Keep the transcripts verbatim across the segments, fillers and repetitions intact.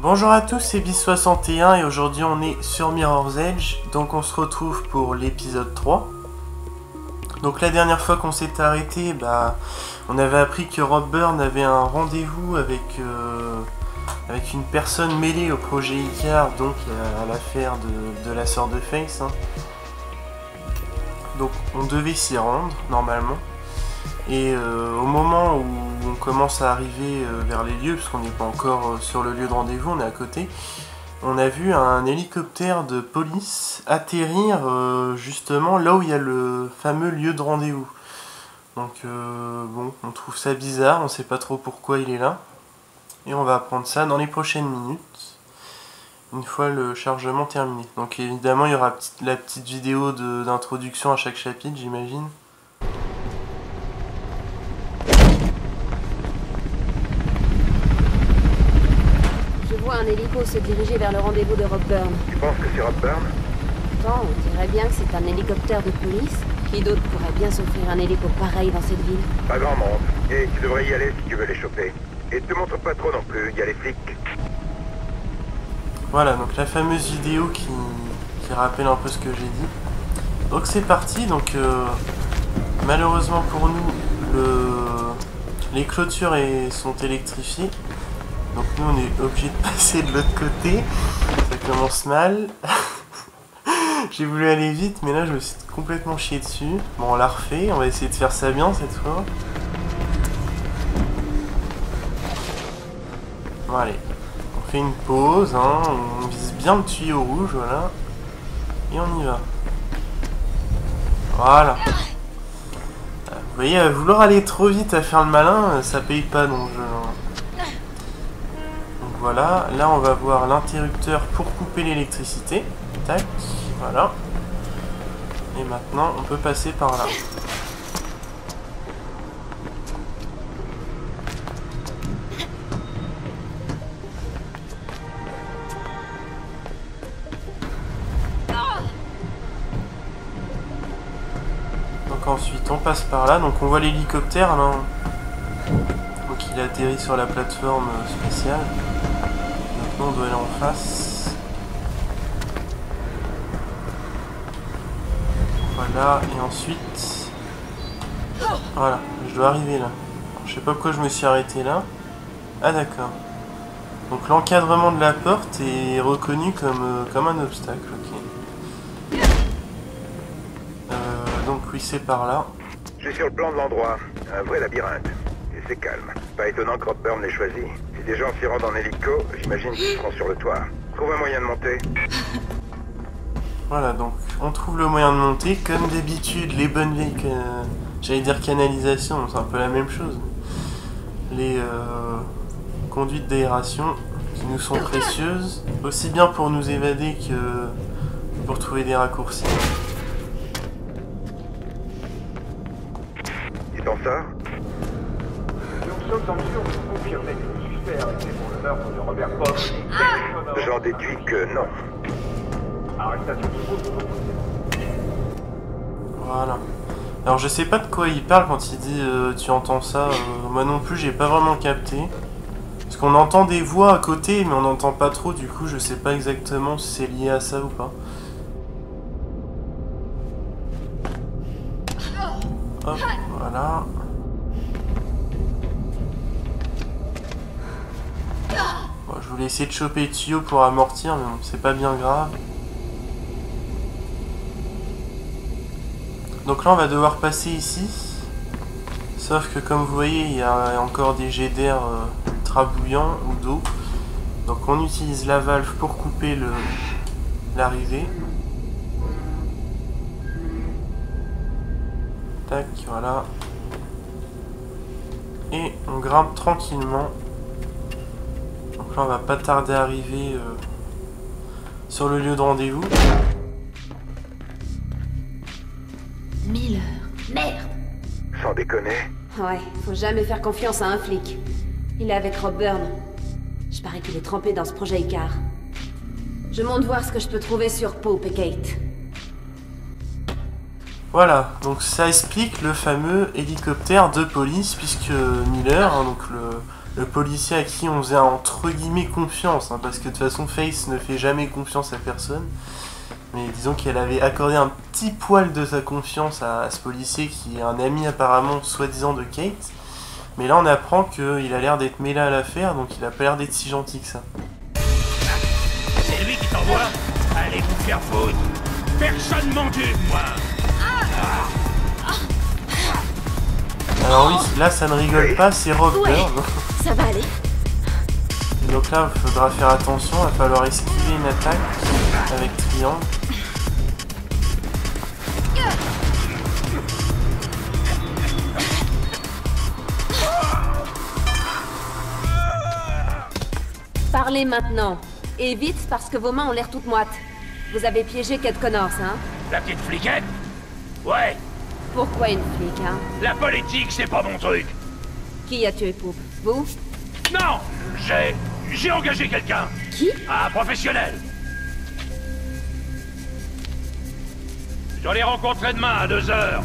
Bonjour à tous, c'est Byce soixante et un et aujourd'hui on est sur Mirror's Edge, donc on se retrouve pour l'épisode trois. Donc la dernière fois qu'on s'est arrêté, bah, on avait appris que Ropeburn avait un rendez-vous avec, euh, avec une personne mêlée au projet Icar, donc à, à l'affaire de, de la sœur de Face. Hein. Donc on devait s'y rendre, normalement. Et euh, au moment où on commence à arriver euh, vers les lieux, puisqu'on n'est pas encore euh, sur le lieu de rendez-vous, on est à côté, on a vu un hélicoptère de police atterrir euh, justement là où il y a le fameux lieu de rendez-vous. Donc euh, bon, on trouve ça bizarre, on ne sait pas trop pourquoi il est là. Et on va apprendre ça dans les prochaines minutes, une fois le chargement terminé. Donc évidemment, il y aura la petite vidéo d'introduction à chaque chapitre, j'imagine. Un hélico se dirigeait vers le rendez-vous de Ropeburn. Tu penses que c'est Ropeburn? Pourtant, on dirait bien que c'est un hélicoptère de police. Qui d'autre pourrait bien s'offrir un hélico pareil dans cette ville? Pas grand monde. Et tu devrais y aller si tu veux les choper. Et te montre pas trop non plus, il y a les flics. Voilà, donc la fameuse vidéo qui, qui rappelle un peu ce que j'ai dit. Donc c'est parti, donc euh, malheureusement pour nous, le, les clôtures sont électrifiées. Donc nous on est obligé de passer de l'autre côté, ça commence mal. J'ai voulu aller vite mais là je me suis complètement chié dessus. Bon on l'a refait, on va essayer de faire ça bien cette fois. Bon allez, on fait une pause, hein. On vise bien le tuyau rouge, voilà. Et on y va. Voilà. Vous voyez, à vouloir aller trop vite à faire le malin, ça paye pas donc je... Voilà, là on va voir l'interrupteur pour couper l'électricité. Tac, voilà. Et maintenant on peut passer par là. Donc ensuite on passe par là, donc on voit l'hélicoptère là. Donc il atterrit sur la plateforme spatiale. On doit aller en face. Voilà, et ensuite... Voilà, je dois arriver là. Je sais pas pourquoi je me suis arrêté là. Ah d'accord. Donc l'encadrement de la porte est reconnu comme, euh, comme un obstacle. Ok. Euh, donc oui, c'est par là. Je suis sur le plan de l'endroit. Un vrai labyrinthe. Et c'est calme. Pas étonnant que Ropeburn l'ait choisi. Les gens s'y rendent en hélico, j'imagine qu'ils seront sur le toit. Trouve un moyen de monter. Voilà, donc on trouve le moyen de monter. Comme d'habitude, les bonnes vieilles... Euh, j'allais dire canalisation, c'est un peu la même chose. Les euh, conduites d'aération qui nous sont précieuses, aussi bien pour nous évader que pour trouver des raccourcis. Il t'en sort ? Nous sommes en mesure de vous confirmer. Pour le meurtre de Robert Pope. J'en déduis que non. Voilà. Alors je sais pas de quoi il parle quand il dit euh, tu entends ça. Euh, moi non plus j'ai pas vraiment capté. Parce qu'on entend des voix à côté mais on n'entend pas trop. Du coup je sais pas exactement si c'est lié à ça ou pas. Hop, voilà. Je voulais essayer de choper le tuyau pour amortir, mais bon, c'est pas bien grave. Donc là, on va devoir passer ici. Sauf que, comme vous voyez, il y a encore des jets d'air ultra bouillants ou d'eau. Donc on utilise la valve pour couper le l'arrivée. Tac, voilà. Et on grimpe tranquillement. Donc là on va pas tarder à arriver euh, sur le lieu de rendez-vous. Miller, merde. Sans déconner. Ouais, faut jamais faire confiance à un flic. Il est avec Ropeburn. Je parie qu'il est trempé dans ce projet Icar. Je monte voir ce que je peux trouver sur Pope et Kate. Voilà, donc ça explique le fameux hélicoptère de police puisque Miller, hein, donc le... le policier à qui on faisait entre guillemets confiance, hein, parce que de toute façon Face ne fait jamais confiance à personne, mais disons qu'elle avait accordé un petit poil de sa confiance à, à ce policier qui est un ami apparemment soi-disant de Kate, mais là on apprend qu'il a l'air d'être mêlé à l'affaire, donc il a pas l'air d'être si gentil que ça. C'est lui qui t'envoie? Allez vous faire foutre! Personne m'engueule, moi! Ah. Alors oui, là ça ne rigole pas, c'est Ropeburn. Ouais, ça va aller. Et donc là, il faudra faire attention, il va falloir esquiver une attaque avec triangle. Parlez maintenant. Et vite, parce que vos mains ont l'air toutes moites. Vous avez piégé Kate Connors, hein? La petite fliquette? Ouais. Pourquoi une flic, hein? La politique, c'est pas mon truc. Qui a tué Pope? Vous? Non, j'ai... j'ai engagé quelqu'un. Qui? Un professionnel. Je les rencontrerai demain à deux heures,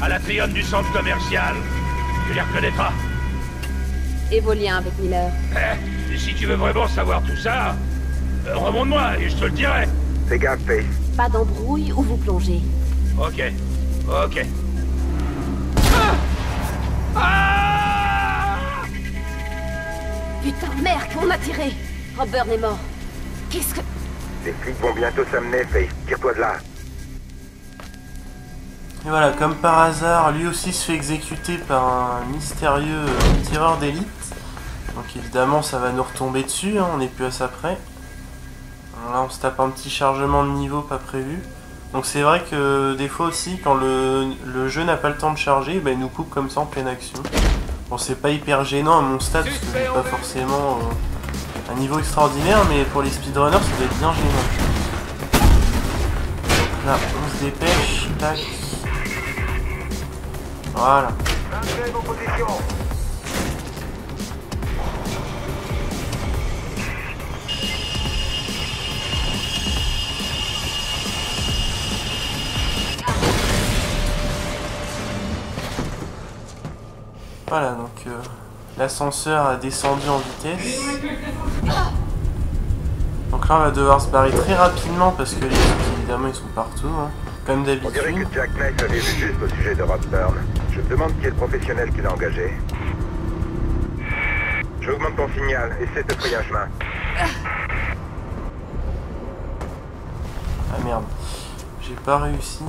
à l'atrium du centre commercial. Tu les reconnaîtras. Et vos liens avec Miller? Eh, si tu veux vraiment savoir tout ça, remonte-moi et je te le dirai. Fais gaffe, Faith. Pas d'embrouille ou vous plongez. Ok. Ok. Ah ah Putain, merde, on a tiré. Robert est mort. Qu'est-ce que... Les flics vont bientôt s'amener, Faith. Tire-toi de là. Et voilà, comme par hasard, lui aussi se fait exécuter par un mystérieux tireur d'élite. Donc évidemment, ça va nous retomber dessus, hein, on n'est plus à ça près. Alors là, on se tape un petit chargement de niveau pas prévu. Donc c'est vrai que des fois aussi, quand le, le jeu n'a pas le temps de charger, bah, il nous coupe comme ça en pleine action. Bon, c'est pas hyper gênant à mon stade, parce que j'ai pas forcément euh, un niveau extraordinaire, mais pour les speedrunners, ça doit être bien gênant. Donc là, on se dépêche, tac. Voilà. Voilà, donc euh, l'ascenseur a descendu en vitesse. Donc là, on va devoir se barrer très rapidement parce que les autres, évidemment, ils sont partout, hein, comme d'habitude. On dirait que Jack Knight avait vu juste au sujet de Ropeburn. Je me demande qui est le professionnel qui l'a engagé. J'augmente ton signal, essaie de frayer un chemin. Ah merde, j'ai pas réussi.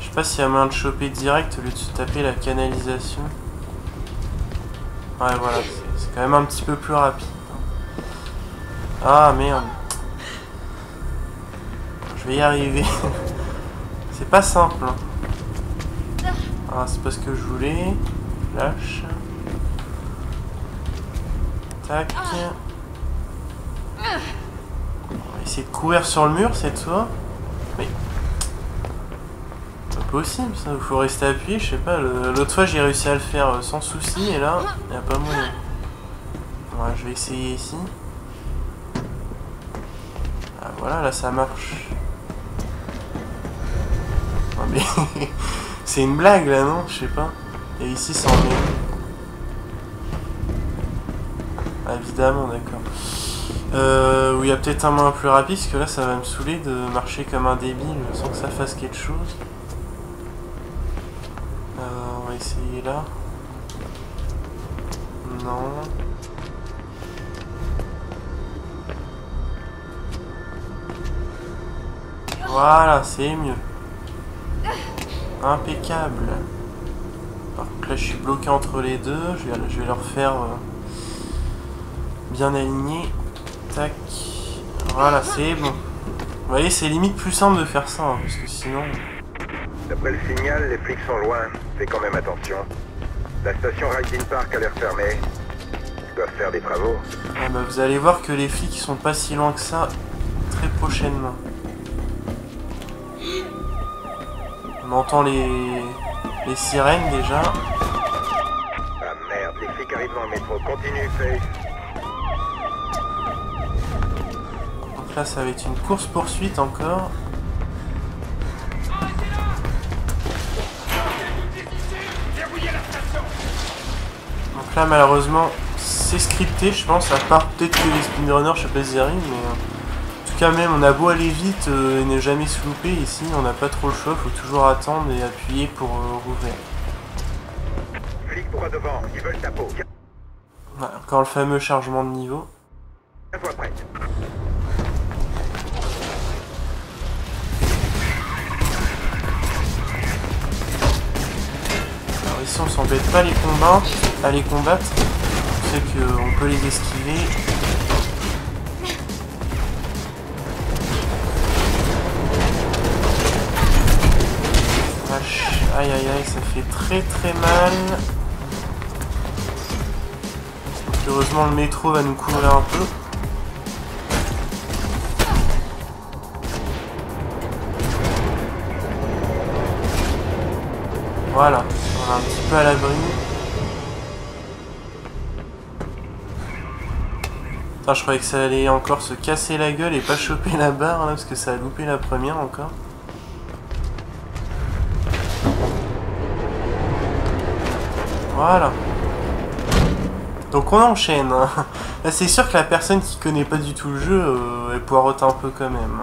Je sais pas s'il y a moyen de choper direct au lieu de se taper la canalisation. Ouais, voilà, c'est quand même un petit peu plus rapide. Ah merde. Je vais y arriver. C'est pas simple. Ah, c'est pas ce que je voulais. Lâche. Tac. On va essayer de courir sur le mur cette fois. Mais... possible ça, il faut rester appuyé, je sais pas, l'autre fois j'ai réussi à le faire sans souci et là, il n'y a pas moyen. Ouais, je vais essayer ici. Ah voilà, là ça marche. Ah, mais c'est une blague là, non? Je sais pas. Et ici ça en est. Ah, évidemment, d'accord. Euh, où il y a peut-être un moyen plus rapide, parce que là ça va me saouler de marcher comme un débile sans que ça fasse quelque chose. Essayer là. Non. Voilà, c'est mieux. Impeccable. Par contre là je suis bloqué entre les deux. Je vais, je vais leur faire euh, bien aligné. Tac. Voilà, c'est bon. Vous voyez, c'est limite plus simple de faire ça, hein, parce que sinon... D'après le signal, les flics sont loin. Fais quand même attention. La station Riding Park a l'air fermée. Ils doivent faire des travaux. Ah bah vous allez voir que les flics sont pas si loin que ça très prochainement. On entend les, les sirènes déjà. Ah merde, les flics arrivent dans le métro. Continue, Faith. Donc là, ça va être une course-poursuite encore. là malheureusement c'est scripté je pense, à part peut-être que les speedrunners je sais pas si ils arrivent, mais en tout cas même on a beau aller vite euh, et ne jamais se louper, ici on n'a pas trop le choix, faut toujours attendre et appuyer pour euh, rouvrir. Flic droit devant, ils veulent ta peau. Voilà, encore le fameux chargement de niveau. La voie prête. Ici on s'embête pas les combats, à les combattre, on sait qu'on peut les esquiver. Aïe aïe aïe, ça fait très très mal. Donc, heureusement le métro va nous couvrir un peu. Voilà. Un petit peu à l'abri. Putain, je croyais que ça allait encore se casser la gueule et pas choper la barre là, parce que ça a loupé la première encore. Voilà. Donc on enchaîne. Là c'est sûr que la personne qui connaît pas du tout le jeu, euh, elle poireaute un peu quand même.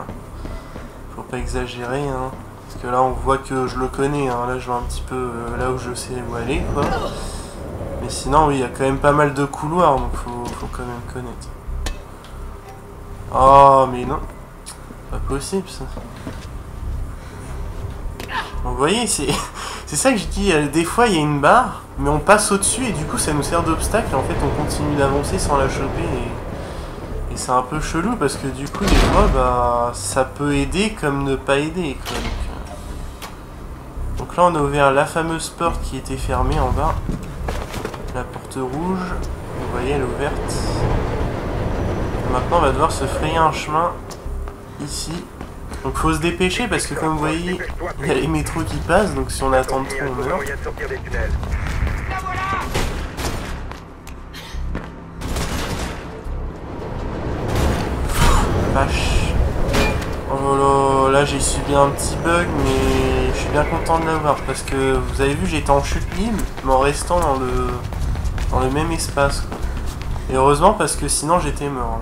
Faut pas exagérer, hein. Parce que là on voit que je le connais, hein. Là je vois un petit peu euh, là où je sais où aller quoi. Mais sinon oui, il y a quand même pas mal de couloirs, donc faut, faut quand même connaître. Oh mais non, pas possible ça. Donc vous voyez, c'est ça que je dis, des fois il y a une barre, mais on passe au-dessus et du coup ça nous sert d'obstacle et en fait on continue d'avancer sans la choper et... Et c'est un peu chelou parce que du coup des fois bah ça peut aider comme ne pas aider quoi. Donc là on a ouvert la fameuse porte qui était fermée en bas. La porte rouge, vous voyez elle est ouverte. Maintenant on va devoir se frayer un chemin ici. Donc faut se dépêcher parce que comme vous voyez il y a les métros qui passent, donc si on attend trop on meurt. Vache. Oh là là, j'ai subi un petit bug, mais je suis bien content de l'avoir parce que vous avez vu, j'étais en chute libre, mais en restant dans le dans le même espace. Quoi. Et heureusement parce que sinon j'étais mort.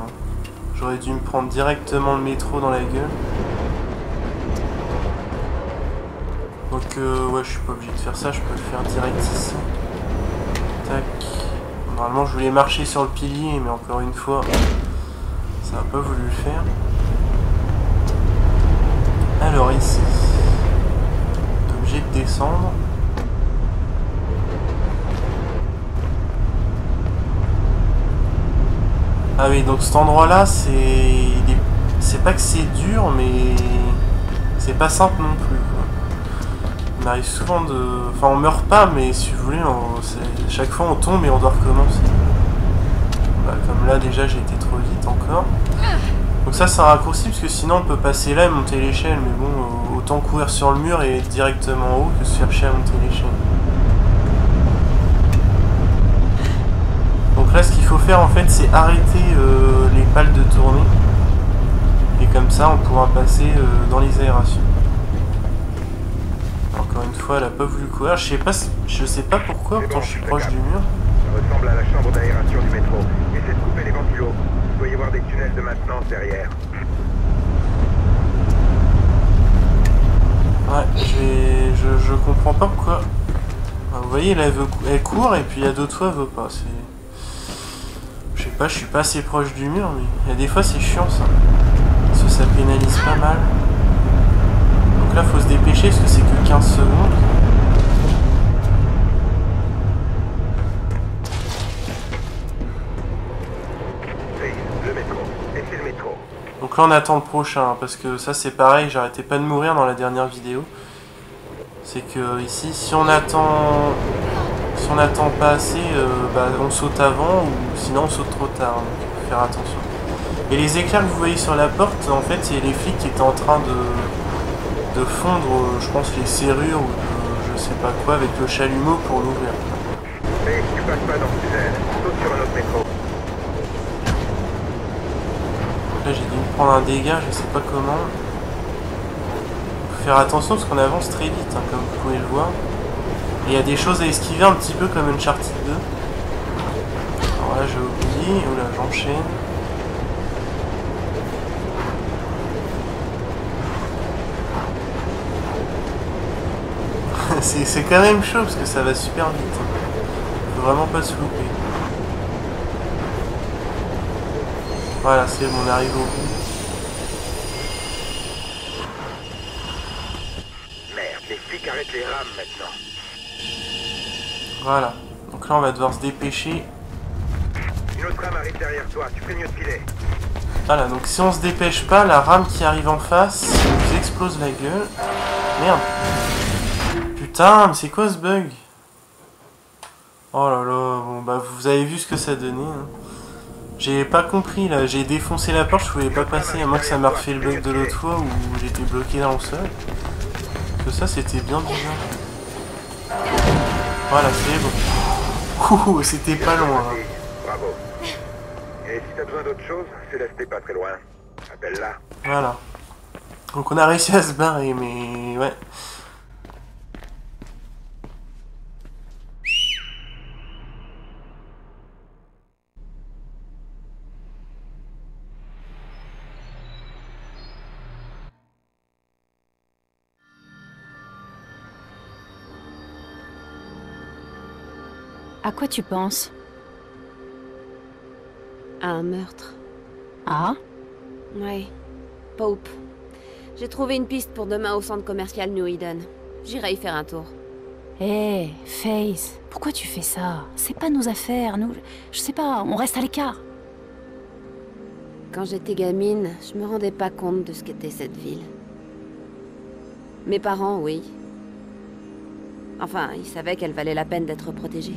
J'aurais dû me prendre directement le métro dans la gueule. Donc euh, ouais, je suis pas obligé de faire ça, je peux le faire direct ici. Tac. Normalement, je voulais marcher sur le pilier, mais encore une fois. Ça n'a pas voulu le faire. Alors ici, on est obligé de descendre. Ah oui, donc cet endroit-là, c'est c'est pas que c'est dur, mais c'est pas simple non plus. Quoi. On arrive souvent de... Enfin, on meurt pas, mais si vous voulez, on... chaque fois on tombe et on doit recommencer. Comme là déjà j'ai été trop vite encore. Donc ça c'est un raccourci parce que sinon on peut passer là et monter l'échelle. Mais bon, autant courir sur le mur et être directement en haut que se faire chier à monter l'échelle. Donc là ce qu'il faut faire en fait c'est arrêter euh, les pales de tournée. Et comme ça on pourra passer euh, dans les aérations. Encore une fois elle a pas voulu courir. Je sais pas, je sais pas pourquoi, pourtant je suis proche du mur. Ressemble à la chambre d'aération du métro. Essayez de couper les ventilos. Vous pouvez y voir des tunnels de maintenance derrière. Ouais, j'ai... Je, je comprends pas pourquoi. Alors, vous voyez, là, elle, veut... elle court et puis il y a d'autres fois, elle veut pas. Je sais pas, je suis pas assez proche du mur, mais il y a des fois, c'est chiant, ça. Parce que ça pénalise pas mal. Donc là, faut se dépêcher, parce que c'est que quinze secondes. Donc là on attend le prochain, hein, parce que ça c'est pareil, j'arrêtais pas de mourir dans la dernière vidéo. C'est que ici, si on attend si on attend pas assez, euh, bah, on saute avant, ou sinon on saute trop tard, hein, donc il faut faire attention. Et les éclairs que vous voyez sur la porte, en fait c'est les flics qui étaient en train de, de fondre, euh, je pense, les serrures, ou euh, je sais pas quoi, avec le chalumeau pour l'ouvrir. Mais tu passes pas dans le tunnel, saute sur un autre métro. J'ai dû me prendre un dégât, je sais pas comment. Faut faire attention parce qu'on avance très vite, hein, comme vous pouvez le voir. Il y a des choses à esquiver un petit peu comme Uncharted deux. j'ai oublié. Oh là, j'enchaîne. C'est quand même chaud parce que ça va super vite. Faut vraiment pas se louper. Voilà, c'est bon, on arrive au bout. Merde, les flics arrêtent les rames maintenant. Voilà. Donc là, on va devoir se dépêcher. Une autre rame arrive derrière toi, tu fais mieux de filer. Voilà, donc si on se dépêche pas, la rame qui arrive en face nous explose la gueule. Merde. Putain, mais c'est quoi ce bug? Oh là là, bon bah vous avez vu ce que ça donnait. Hein. J'ai pas compris là, j'ai défoncé la porte, je pouvais pas passer, à moins que ça m'a refait le bug de l'autre fois où j'étais bloqué dans le sol. Parce que ça c'était bien bizarre. Voilà, c'est bon. Ouh, c'était pas loin. Hein. Bravo. Et si t'as besoin d'autre chose, Céleste n'est pas très loin. Appelle-la. Voilà. Donc on a réussi à se barrer, mais ouais. À quoi tu penses? À un meurtre. Ah? Ouais. Pope. J'ai trouvé une piste pour demain au centre commercial New Eden. J'irai y faire un tour. Hé, hey, Face, pourquoi tu fais ça? C'est pas nos affaires, nous... Je sais pas, on reste à l'écart. Quand j'étais gamine, je me rendais pas compte de ce qu'était cette ville. Mes parents, oui. Enfin, ils savaient qu'elle valait la peine d'être protégée.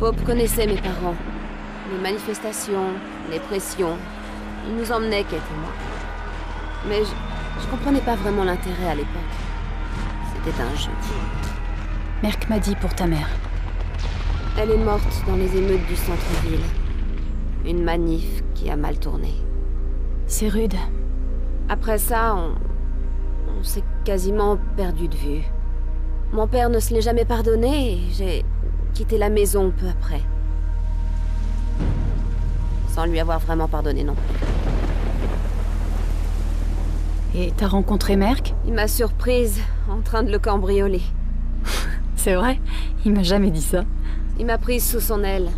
Pope connaissait mes parents. Les manifestations, les pressions. Il nous emmenait, Kate et moi. Mais je, je comprenais pas vraiment l'intérêt à l'époque. C'était un jeu. Merck m'a dit pour ta mère. Elle est morte dans les émeutes du centre-ville. Une manif qui a mal tourné. C'est rude. Après ça, on, on s'est quasiment perdu de vue. Mon père ne se l'est jamais pardonné et j'ai quitté la maison peu après. Sans lui avoir vraiment pardonné non plus. Et t'as rencontré Merck? Il m'a surprise en train de le cambrioler. C'est vrai? Il m'a jamais dit ça. Il m'a prise sous son aile.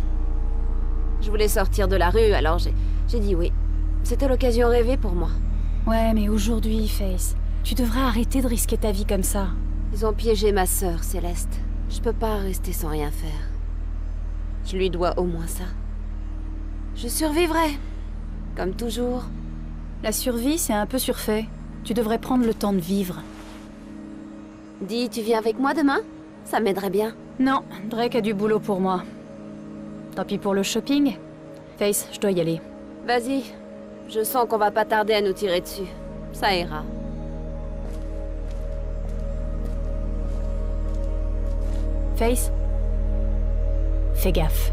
Je voulais sortir de la rue, alors j'ai dit oui. C'était l'occasion rêvée pour moi. Ouais, mais aujourd'hui, Face, tu devrais arrêter de risquer ta vie comme ça. Ils ont piégé ma sœur, Céleste. Je peux pas rester sans rien faire. Je lui dois au moins ça. Je survivrai. Comme toujours. La survie, c'est un peu surfait. Tu devrais prendre le temps de vivre. Dis, tu viens avec moi demain? Ça m'aiderait bien. Non, Drake a du boulot pour moi. Tant pis pour le shopping. Face, je dois y aller. Vas-y. Je sens qu'on va pas tarder à nous tirer dessus. Ça ira. Face, fais gaffe.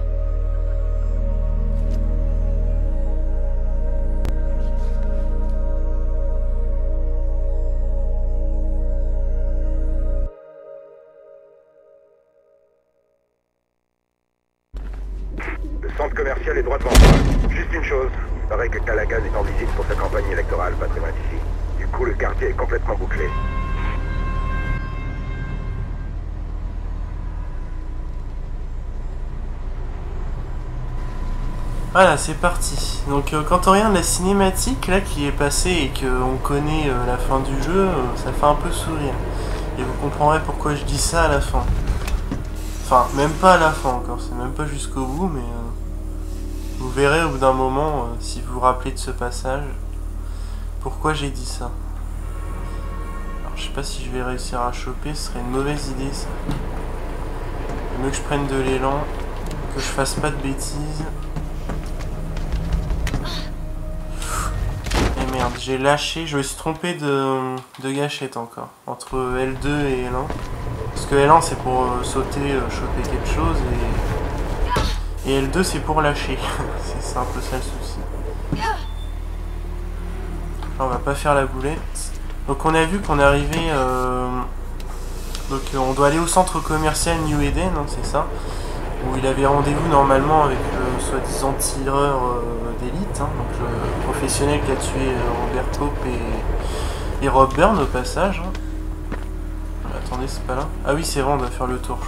Le centre commercial est droit devant toi. Juste une chose, il paraît que Callaghan est en visite pour sa campagne électorale pas très loin d'ici. Du coup, le quartier est complètement bouclé. Voilà, c'est parti. Donc euh, quand on regarde la cinématique là qui est passée et qu'on connaît euh, la fin du jeu, euh, ça fait un peu sourire. Et vous comprendrez pourquoi je dis ça à la fin. Enfin, même pas à la fin encore, c'est même pas jusqu'au bout, mais euh, vous verrez au bout d'un moment, euh, si vous vous rappelez de ce passage, pourquoi j'ai dit ça. Alors je sais pas si je vais réussir à choper, ce serait une mauvaise idée ça. Il vaut mieux que je prenne de l'élan, que je fasse pas de bêtises. J'ai lâché, je me suis trompé de, de gâchette encore, entre L deux et L un. Parce que L un c'est pour euh, sauter, euh, choper quelque chose, et, et L deux c'est pour lâcher. C'est un peu ça le souci. Là, on va pas faire la boulette. Donc on a vu qu'on est arrivé... Euh, donc euh, on doit aller au centre commercial New Eden, hein, c'est ça. où il avait rendez-vous normalement avec le soi-disant tireur euh, d'élite, hein, donc le professionnel qui a tué Robert, Pope et, et Ropeburn au passage. Hein. Attendez, c'est pas là. Ah oui, c'est vrai, on doit faire le tour.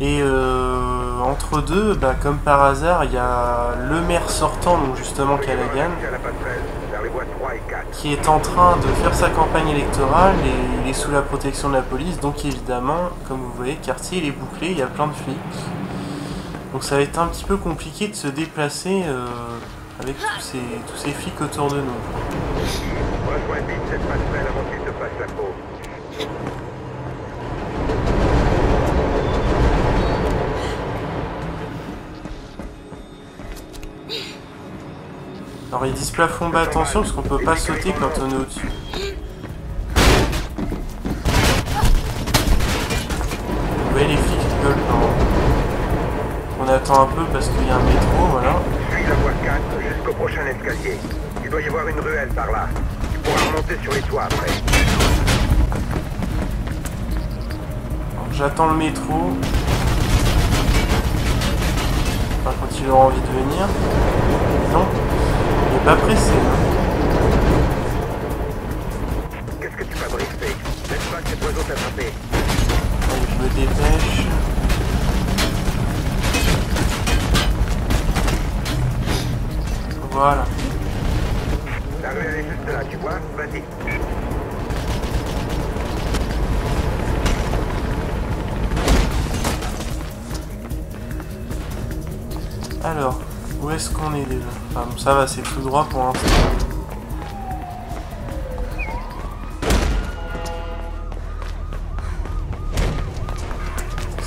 Et euh, entre deux, bah, comme par hasard, il y a le maire sortant, donc justement Callaghan, qui est en train de faire sa campagne électorale et il est sous la protection de la police, donc évidemment, comme vous voyez, le quartier il est bouclé, il y a plein de flics. Donc ça va être un petit peu compliqué de se déplacer euh, avec tous ces, tous ces flics autour de nous. Rejoins vite cette passerelle avant qu'il te fasse la peau. Alors ils disent plafond bas, attention parce qu'on peut pas sauter quand on est au-dessus. Vous voyez les flics rigolent quand on attend un peu parce qu'il y a un métro, voilà. Suis la voie quatre jusqu'au prochain escalier. Il doit y avoir une ruelle par là. Tu pourras remonter sur les toits après. J'attends le métro. Enfin, quand il aura envie de venir. Non. Il n'est pas pressé. Hein. Qu'est-ce que tu fabriques, Faith? Laisse pas cet oiseau t'attraper. Je me dépêche. Voilà. La rue elle est juste là, tu vois? Vas-y. Alors, où est-ce qu'on est déjà? Enfin, ça va, c'est tout droit pour l'instant.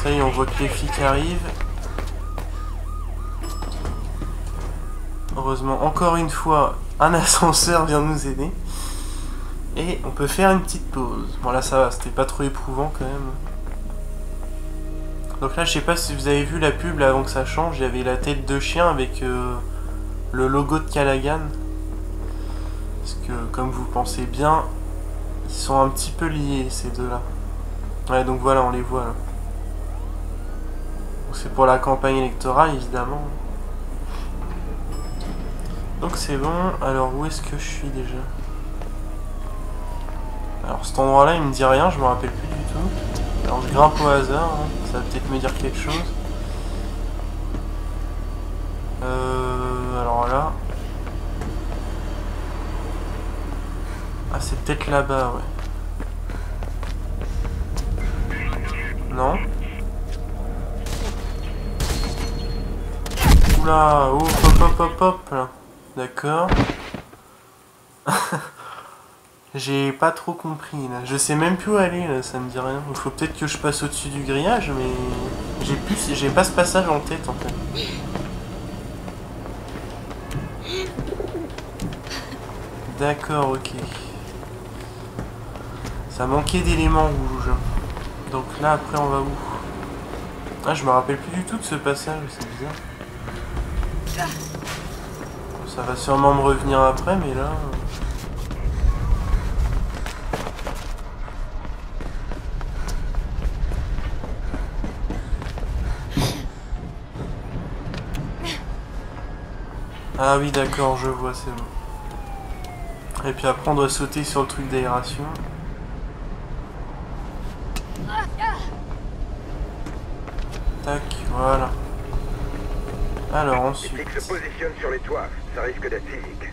Ça y est, on voit que les flics arrivent. Heureusement, encore une fois, un ascenseur vient nous aider. Et on peut faire une petite pause. Bon, là, ça va, c'était pas trop éprouvant quand même. Donc là, je sais pas si vous avez vu la pub là, avant que ça change, il y avait la tête de chien avec euh, le logo de Callaghan. Parce que, comme vous pensez bien, ils sont un petit peu liés, ces deux-là. Ouais, donc voilà, on les voit là. C'est pour la campagne électorale, évidemment. Donc c'est bon, alors où est-ce que je suis déjà? Alors cet endroit-là, il me dit rien, je me rappelle plus du tout. Alors je grimpe au hasard, hein. Ça va peut-être me dire quelque chose. Euh, alors là... Ah c'est peut-être là-bas, ouais. Non. Oula, oh, hop hop hop hop là. D'accord. J'ai pas trop compris là, je sais même plus où aller là, ça me dit rien. Il faut peut-être que je passe au-dessus du grillage, mais j'ai plus, j'ai pas ce passage en tête en fait. D'accord, ok. Ça manquait d'éléments rouges. Donc là après on va où? Ah je me rappelle plus du tout de ce passage, c'est bizarre. Ça va sûrement me revenir après, mais là... Ah oui d'accord, je vois, c'est bon. Et puis après on doit sauter sur le truc d'aération. Tac, voilà. Alors ensuite... Les flics se positionnent sur les toits, ça risque d'être physique.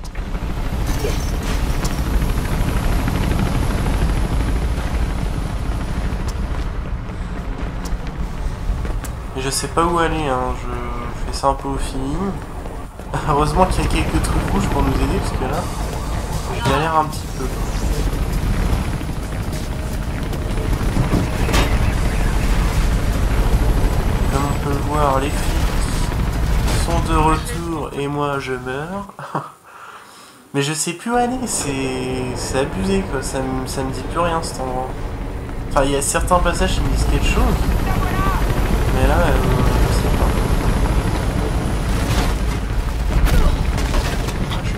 Mais je sais pas où aller, hein. Je fais ça un peu au feeling. Heureusement qu'il y a quelques trucs rouges pour nous aider parce que là, je galère un petit peu. Comme on peut le voir, les flics sont de retour et moi je meurs. Mais je sais plus où aller, c'est abusé quoi, ça me... ça me dit plus rien cet endroit. Enfin, il y a certains passages qui me disent quelque chose, mais là... Euh...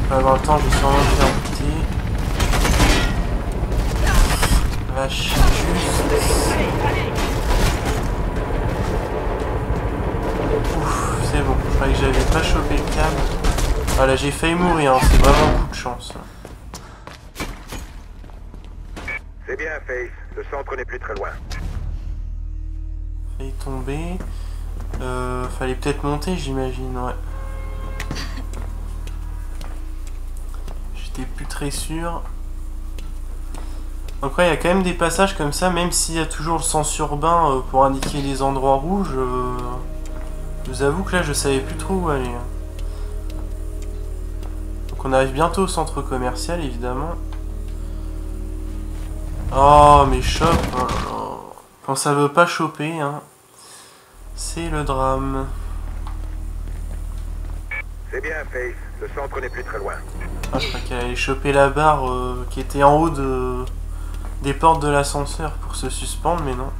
Pas avoir le temps, je vais sûrement me faire petit. Vache, juste. que j'avais pas chopé le câble. Ah là j'ai failli mourir, hein. C'est vraiment un coup de chance. C'est bien Face, le centre n'est plus très loin. Failli tomber. Euh, fallait peut-être monter j'imagine, ouais. J'étais plus très sûr. Donc ouais, il y a quand même des passages comme ça, même s'il y a toujours le sens urbain euh, pour indiquer les endroits rouges. Euh, je vous avoue que là, je savais plus trop où aller. Donc on arrive bientôt au centre commercial, évidemment. Oh, mais chope hein. Quand ça veut pas choper, hein, c'est le drame. C'est bien, Faith. Le centre n'est plus très loin. Ah, je crois qu'elle allait choper la barre euh, qui était en haut de... des portes de l'ascenseur pour se suspendre, mais non.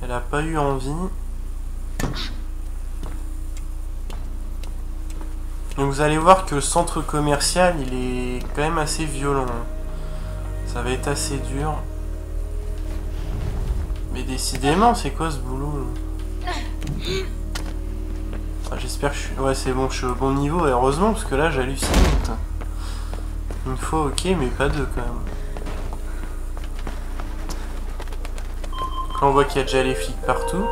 Elle a pas eu envie. Donc vous allez voir que le centre commercial, il est quand même assez violent. Ça va être assez dur. Mais décidément, c'est quoi ce boulot là ? Ah, j'espère que je suis... Ouais, c'est bon, je suis au bon niveau, et heureusement, parce que là, j'hallucine. Une fois, ok, mais pas deux, quand même. Là, on voit qu'il y a déjà les flics partout.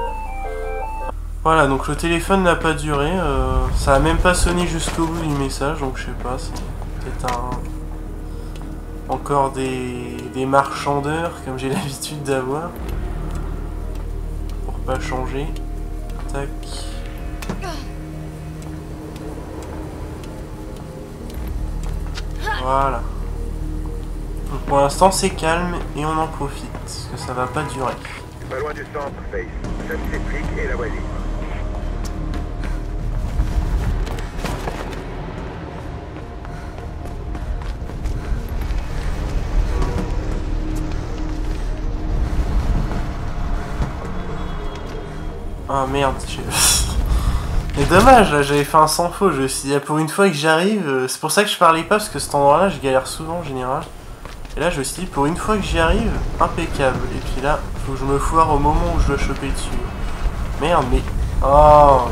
Voilà, donc le téléphone n'a pas duré. Euh, ça a même pas sonné jusqu'au bout du message, donc je sais pas, c'est peut-être un... encore des... des marchandeurs, comme j'ai l'habitude d'avoir. Pour pas changer. Tac. Voilà. Donc pour l'instant, c'est calme et on en profite, parce que ça va pas durer. Pas loin du centre, Face. Seule ses flics et la voie libre. Ah merde, je... Mais dommage, là j'avais fait un sans faux. Je me suis dit, pour une fois que j'arrive, c'est pour ça que je parlais pas, parce que cet endroit-là, je galère souvent en général. Et là, je me suis dit, pour une fois que j'y arrive, impeccable. Et puis là, faut que je me foire au moment où je dois choper dessus. Merde, mais... Oh.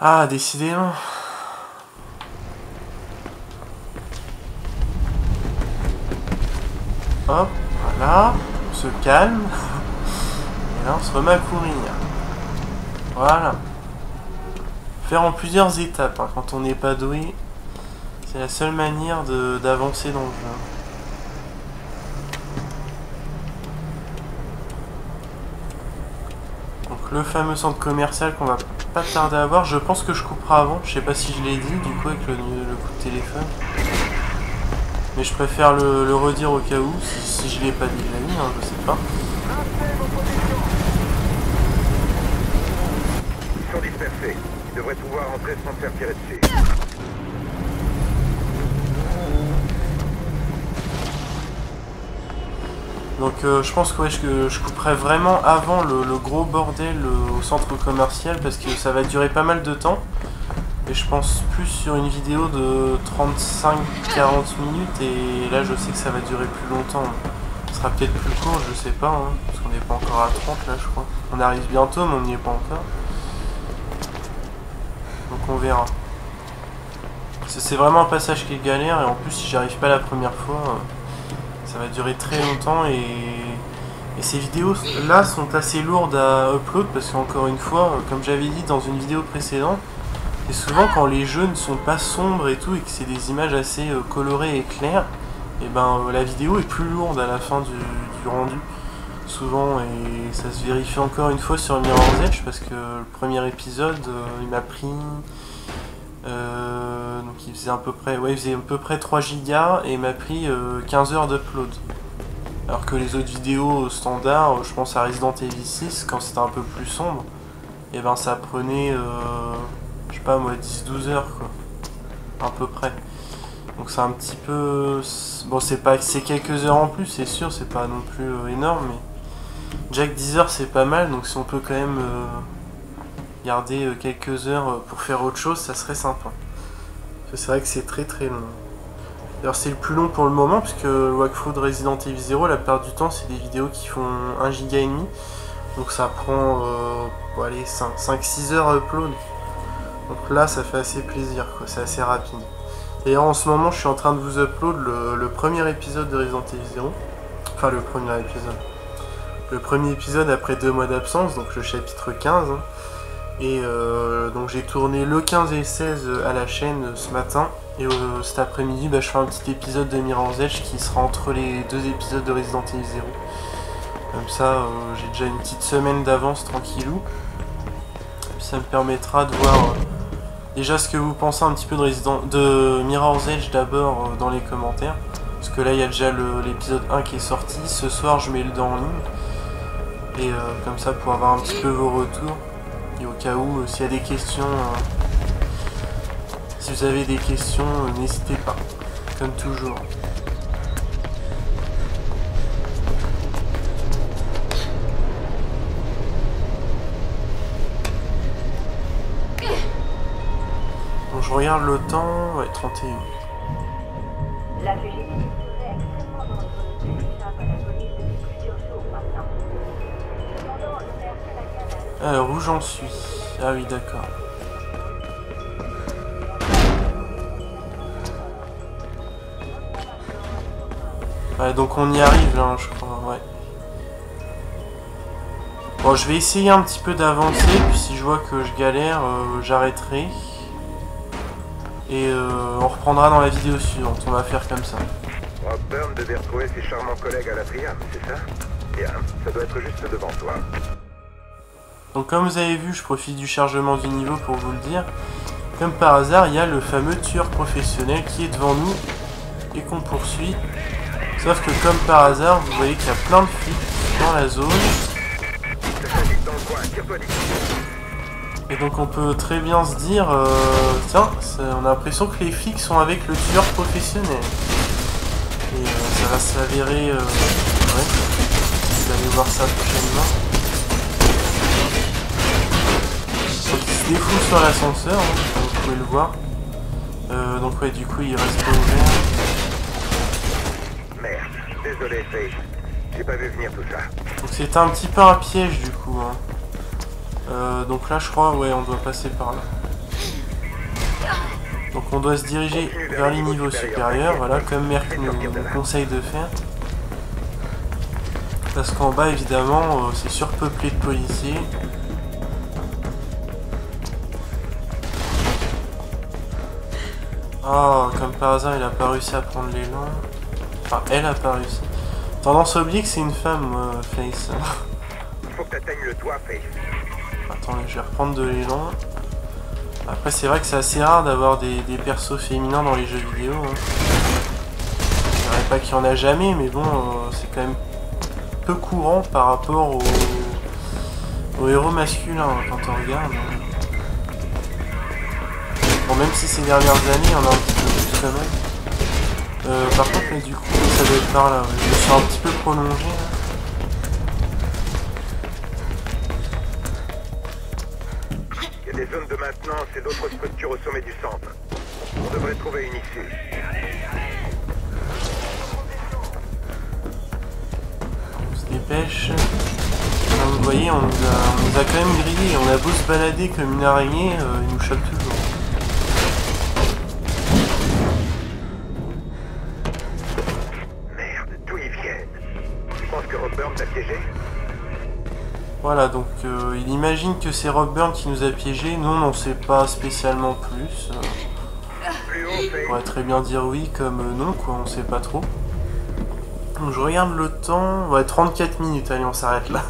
Ah, décidément. Hop, voilà. On se calme. Et là, on se remet à courir. Voilà. Faire en plusieurs étapes, hein, quand on n'est pas doué. C'est la seule manière d'avancer dans le jeu. Donc le fameux centre commercial qu'on va pas tarder à voir. Je pense que je couperai avant. Je sais pas si je l'ai dit du coup avec le, le coup de téléphone. Mais je préfère le, le redire au cas où. Si, si je l'ai pas dit, je l'ai mis, hein, je sais pas. Ils sont dispersés. Ils devraient pouvoir entrer sans se faire tirer dessus. Donc euh, je pense que, ouais, je, je couperai vraiment avant le, le gros bordel euh, au centre commercial, parce que ça va durer pas mal de temps. Et je pense plus sur une vidéo de trente-cinq à quarante minutes, et là je sais que ça va durer plus longtemps. Ça sera peut-être plus court, je sais pas, hein, parce qu'on n'est pas encore à trente là je crois. On arrive bientôt mais on n'y est pas encore. Donc on verra. C'est vraiment un passage qui est galère, et en plus si j'arrive pas la première fois... Euh, ça va durer très longtemps, et, et ces vidéos là sont assez lourdes à upload parce qu'encore une fois, comme j'avais dit dans une vidéo précédente, c'est souvent quand les jeux ne sont pas sombres et tout et que c'est des images assez colorées et claires, et ben la vidéo est plus lourde à la fin du, du rendu souvent, et ça se vérifie encore une fois sur Mirror's Edge parce que le premier épisode il m'a pris... Euh, donc il faisait à peu près, ouais, il faisait à peu près trois gigas et m'a pris euh, quinze heures d'upload. Alors que les autres vidéos standards, je pense à Resident Evil six, quand c'était un peu plus sombre, et ben ça prenait, euh, je sais pas moi, dix douze heures quoi, à peu près. Donc c'est un petit peu, bon c'est pas, c'est quelques heures en plus, c'est sûr, c'est pas non plus euh, énorme, mais déjà que dix heures c'est pas mal, donc si on peut quand même euh... garder quelques heures pour faire autre chose, ça serait sympa. C'est vrai que c'est très très long. D'ailleurs c'est le plus long pour le moment, puisque le Wakfu de Resident Evil zéro, la plupart du temps c'est des vidéos qui font un giga et demi. Donc ça prend euh, bon, allez, cinq six heures upload. Donc là ça fait assez plaisir, c'est assez rapide. Et en ce moment je suis en train de vous upload le, le premier épisode de Resident Evil zéro. Enfin le premier épisode. Le premier épisode après deux mois d'absence, donc le chapitre quinze. Hein. Et euh, donc j'ai tourné le quinze et le seize à la chaîne ce matin. Et euh, cet après-midi bah, je fais un petit épisode de Mirror's Edge qui sera entre les deux épisodes de Resident Evil zéro. Comme ça euh, j'ai déjà une petite semaine d'avance tranquillou. Et puis ça me permettra de voir euh, déjà ce que vous pensez un petit peu de, Resident... de Mirror's Edge d'abord euh, dans les commentaires. Parce que là il y a déjà l'épisode un qui est sorti. Ce soir je mets le dans en ligne. Et euh, comme ça pour avoir un petit peu vos retours. Et au cas où, euh, s'il y a des questions, euh, si vous avez des questions, euh, n'hésitez pas, comme toujours. Donc je regarde le temps, ouais, trente et une. La F G T serait extrêmement dangereuse, échappe à la police depuis plusieurs jours maintenant. Cependant, le père Callaghan. Alors, où j'en suis? Ah oui, d'accord. Ouais, donc on y arrive, là, je crois, ouais. Bon, je vais essayer un petit peu d'avancer, puis si je vois que je galère, euh, j'arrêterai. Et euh, on reprendra dans la vidéo suivante, on va faire comme ça. Ropeburn devait retrouver ses charmants collègues à l'Atrium, c'est ça? Bien, ça doit être juste devant toi. Donc comme vous avez vu, je profite du chargement du niveau pour vous le dire. Comme par hasard, il y a le fameux tueur professionnel qui est devant nous et qu'on poursuit. Sauf que comme par hasard, vous voyez qu'il y a plein de flics dans la zone. Et donc on peut très bien se dire, euh, tiens, on a l'impression que les flics sont avec le tueur professionnel. Et euh, ça va s'avérer, euh, ouais, vous allez voir ça prochainement. Il se défoule sur l'ascenseur, hein, vous pouvez le voir. Euh, donc ouais, du coup il reste pas ouvert. Merde, désolé Face, j'ai pas vu venir tout ça. Donc c'était un petit peu un piège du coup. Hein. Euh, donc là je crois, ouais, on doit passer par là. Donc on doit se diriger vers les niveaux supérieurs, voilà, comme Merck nous, nous conseille de faire. Parce qu'en bas évidemment euh, c'est surpeuplé de policiers. Oh, comme par hasard, il a pas réussi à prendre l'élan. Enfin, elle a pas réussi. Tendance oblique, c'est une femme, euh, Face. Faut que t'atteignes le toit, Face. Attendez, je vais reprendre de l'élan. Après, c'est vrai que c'est assez rare d'avoir des, des persos féminins dans les jeux vidéo. Hein. Je dirais pas qu'il y en a jamais, mais bon, euh, c'est quand même peu courant par rapport aux, aux héros masculins hein, quand on regarde. Hein. Bon, même si ces dernières années, on a un petit peu plus quand même. Euh, par contre, mais du coup, ça doit être par là. Ouais. Je me suis un petit peu prolongé. Là. Il y a des zones de maintenance et d'autres structures au sommet du centre. On devrait trouver une issue. On se dépêche. Comme vous voyez, on nous a, on nous a quand même grillé. On a beau se balader comme une araignée, euh, il nous chope toujours. Voilà, donc euh, il imagine que c'est Ropeburn qui nous a piégés. Nous, on ne sait pas spécialement plus. Euh, on pourrait très bien dire oui comme euh, non, quoi, on sait pas trop. Donc je regarde le temps. Ouais, trente-quatre minutes, allez, on s'arrête là.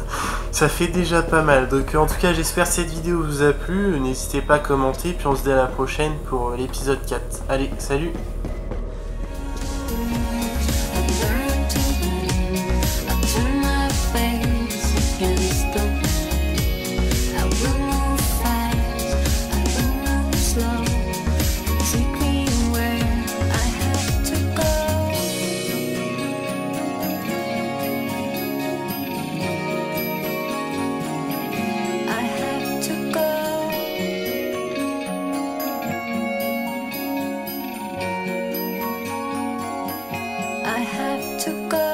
Ça fait déjà pas mal. Donc euh, en tout cas, j'espère que cette vidéo vous a plu. N'hésitez pas à commenter, puis on se dit à la prochaine pour euh, l'épisode quatre. Allez, salut! I have to go.